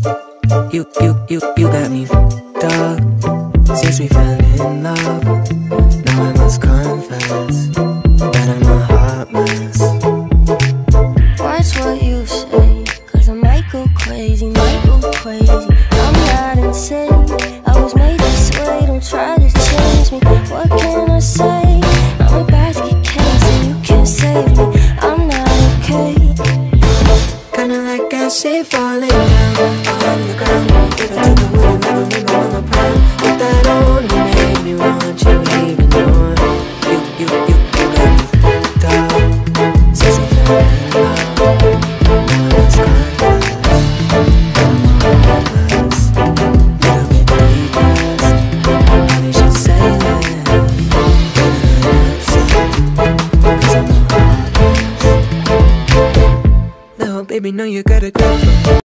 You got me fucked up since we fell in love. Now I must confess that I'm a hot mess. Watch what you say, cause I might go crazy, might go crazy. I'm not insane, I was made this way, don't try to change me. What can I say? I'm about to get case and you can't save me. I'm not okay. Kinda like I say falling down on the ground. If I took a win, never made my mama proud. But that only made me want you even more. You got me fucked up since we fell in love. Now it's gone, I'm all hopeless. Little bit depressed, probably should say that. Get an upset, cause I'm all hopeless. No, baby, no, you gotta go.